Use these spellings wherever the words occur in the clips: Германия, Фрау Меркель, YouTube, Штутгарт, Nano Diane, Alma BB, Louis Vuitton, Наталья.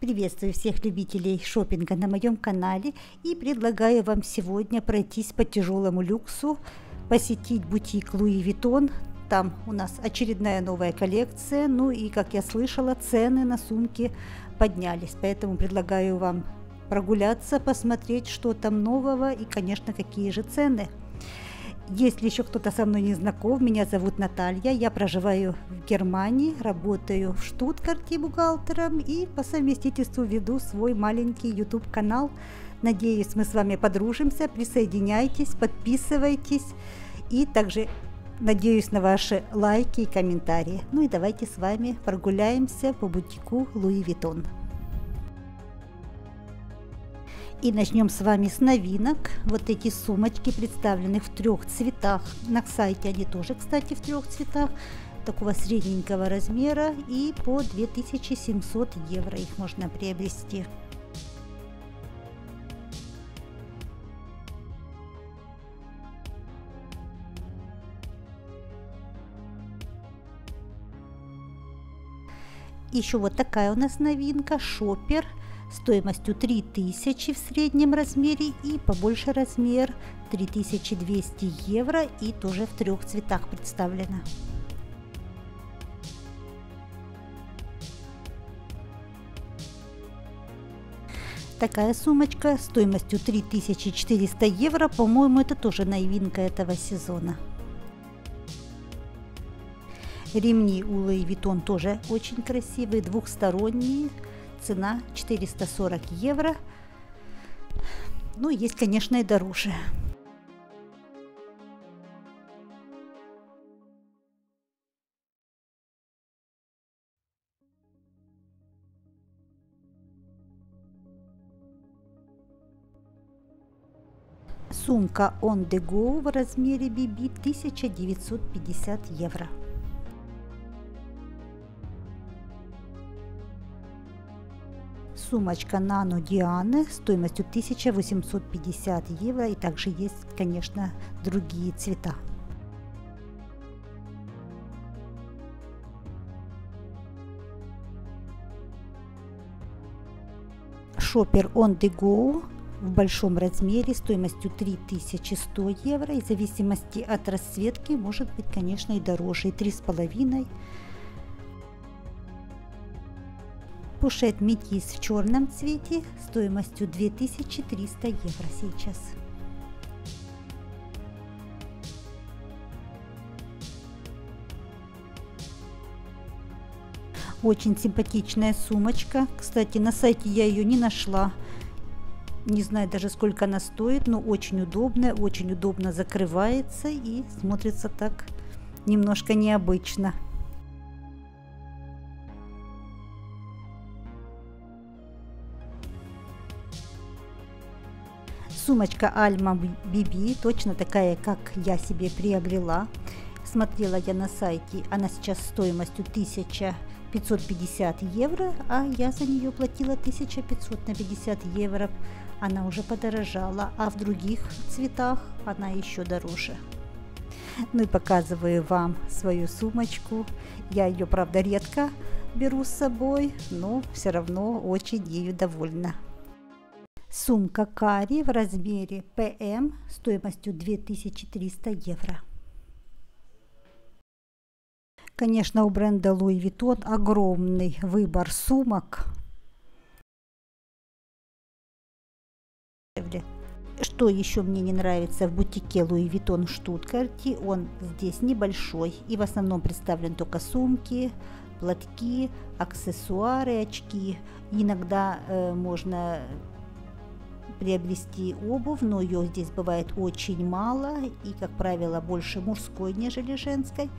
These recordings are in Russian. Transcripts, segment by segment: Приветствую всех любителей шопинга на моем канале и предлагаю вам сегодня пройтись по тяжелому люксу, посетить бутик Louis Vuitton. Там у нас очередная новая коллекция, ну и, как я слышала, цены на сумки поднялись, поэтому предлагаю вам прогуляться, посмотреть, что там нового и, конечно, какие же цены. Если еще кто-то со мной не знаком, меня зовут Наталья, я проживаю в Германии, работаю в Штутгарте бухгалтером и по совместительству веду свой маленький YouTube канал. Надеюсь, мы с вами подружимся, присоединяйтесь, подписывайтесь и также надеюсь на ваши лайки и комментарии. Ну и давайте с вами прогуляемся по бутику Louis Vuitton. И начнем с вами с новинок. Вот эти сумочки представлены в трех цветах. На сайте они тоже, кстати, в трех цветах. Такого средненького размера. И по 2700 евро их можно приобрести. Еще вот такая у нас новинка. Шопер. Стоимостью 3000 в среднем размере и побольше размер 3200 евро и тоже в трех цветах представлено. Такая сумочка стоимостью 3400 евро, по-моему, это тоже новинка этого сезона. Ремни у Louis Vuitton тоже очень красивые, двухсторонние. Цена 440 евро. Ну, есть, конечно, и дороже. Сумка On The Go в размере BB 1950 евро. Сумочка Nano Diane стоимостью 1850 евро и также есть, конечно, другие цвета. Шопер On The Go в большом размере стоимостью 3100 евро и в зависимости от расцветки может быть, конечно, и дороже, и 3,5. Пушет метис в черном цвете стоимостью 2300 евро сейчас. Очень симпатичная сумочка. Кстати, на сайте я ее не нашла. Не знаю даже, сколько она стоит, но очень удобная, очень удобно закрывается и смотрится так немножко необычно. Сумочка Alma BB, точно такая, как я себе приобрела. Смотрела я на сайте, она сейчас стоимостью 1550 евро, а я за нее платила 1500 на 50 евро. Она уже подорожала, а в других цветах она еще дороже. Ну и показываю вам свою сумочку. Я ее, правда, редко беру с собой, но все равно очень ею довольна. Сумка Кари в размере ПМ стоимостью 2300 евро. Конечно, у бренда Louis Vuitton огромный выбор сумок. Что еще мне не нравится в бутике Louis Vuitton в Штутгарте, он здесь небольшой и в основном представлен только сумки, платки, аксессуары, очки. Иногда можно приобрести обувь, но ее здесь бывает очень мало и, как правило, больше мужской, нежели женской,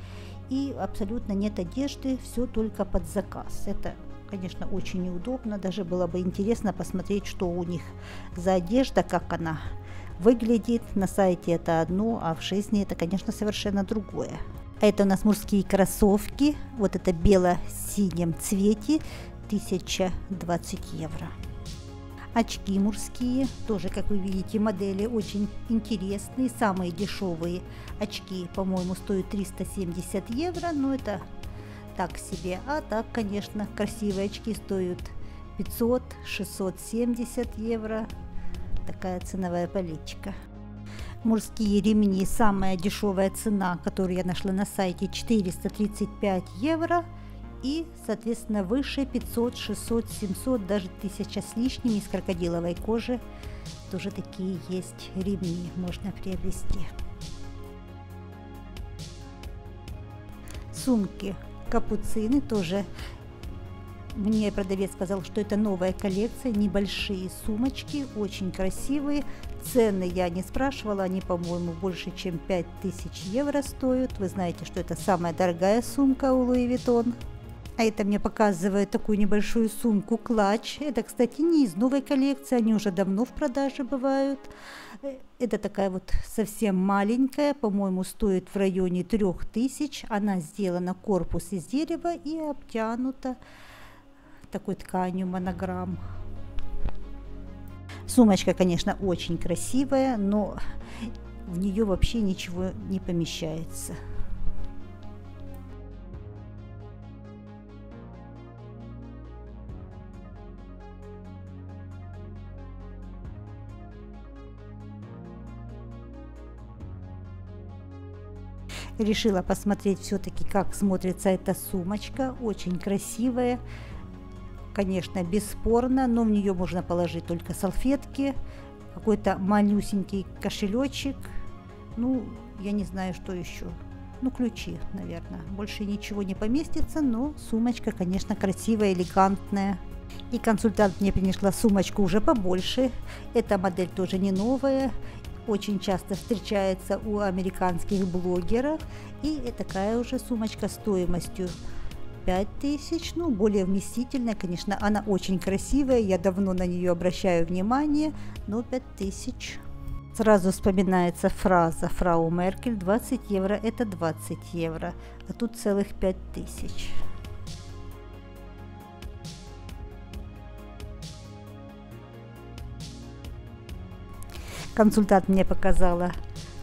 и абсолютно нет одежды, все только под заказ. Это, конечно, очень неудобно, даже было бы интересно посмотреть, что у них за одежда, как она выглядит. На сайте это одно, а в жизни это, конечно, совершенно другое. Это у нас мужские кроссовки, вот это в бело-синем цвете, 1020 евро. Очки мужские, тоже, как вы видите, модели очень интересные, самые дешевые очки, по-моему, стоят 370 евро, но это так себе, а так, конечно, красивые очки стоят 500-670 евро. Такая ценовая политика. Мужские ремни, самая дешевая цена, которую я нашла на сайте, 435 евро. И, соответственно, выше 500, 600, 700, даже 1000 с лишним, из крокодиловой кожи. Тоже такие есть ремни, можно приобрести. Сумки капуцины тоже. Мне продавец сказал, что это новая коллекция, небольшие сумочки, очень красивые. Цены я не спрашивала, они, по-моему, больше, чем 5000 евро стоят. Вы знаете, что это самая дорогая сумка у Louis Vuitton. А это мне показывает такую небольшую сумку клатч. Это, кстати, не из новой коллекции, они уже давно в продаже бывают. Это такая вот совсем маленькая, по-моему, стоит в районе 3000. Она сделана, корпус из дерева и обтянута такой тканью монограмм. Сумочка, конечно, очень красивая, но в нее вообще ничего не помещается. Решила посмотреть все-таки, как смотрится эта сумочка. Очень красивая, конечно, бесспорно, но в нее можно положить только салфетки, какой-то малюсенький кошелечек, ну, я не знаю, что еще. Ну, ключи, наверное. Больше ничего не поместится, но сумочка, конечно, красивая, элегантная. И консультант мне принесла сумочку уже побольше. Эта модель тоже не новая. Очень часто встречается у американских блогеров. И такая уже сумочка стоимостью 5000, ну, более вместительная, конечно, она очень красивая, я давно на нее обращаю внимание, но 5000. Сразу вспоминается фраза Фрау Меркель: 20 евро – это 20 евро, а тут целых 5000. Консультант мне показала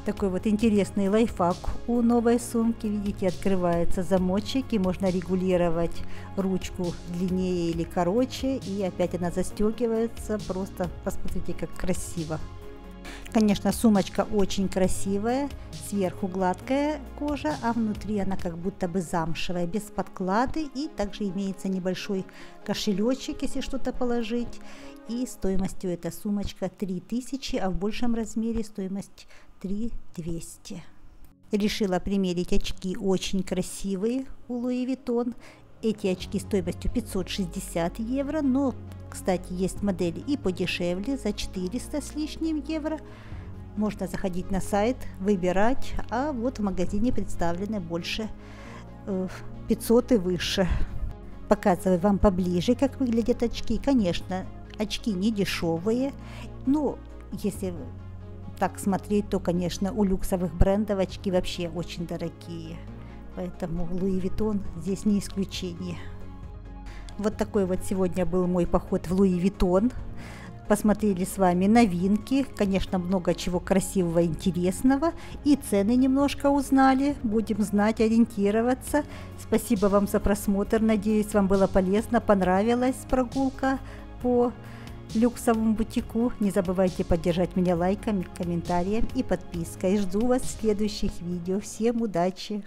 такой вот интересный лайфхак у новой сумки. Видите, открывается замочек, и можно регулировать ручку длиннее или короче, и опять она застегивается. Просто посмотрите, как красиво. Конечно, сумочка очень красивая, сверху гладкая кожа, а внутри она как будто бы замшевая, без подклады, и также имеется небольшой кошелечек, если что-то положить. И стоимостью эта сумочка 3000, а в большем размере стоимость 3200. Решила примерить очки, очень красивые у Louis Vuitton. Эти очки стоимостью 560 евро, но, кстати, есть модели и подешевле, за 400 с лишним евро. Можно заходить на сайт, выбирать, а вот в магазине представлены больше 500 и выше. Показываю вам поближе, как выглядят очки. Конечно, очки не дешевые, но если так смотреть, то, конечно, у люксовых брендов очки вообще очень дорогие. Поэтому Louis Vuitton здесь не исключение. Вот такой вот сегодня был мой поход в Louis Vuitton. Посмотрели с вами новинки. Конечно, много чего красивого, интересного. И цены немножко узнали. Будем знать, ориентироваться. Спасибо вам за просмотр. Надеюсь, вам было полезно, понравилась прогулка по люксовому бутику. Не забывайте поддержать меня лайками, комментарием и подпиской. Жду вас в следующих видео. Всем удачи!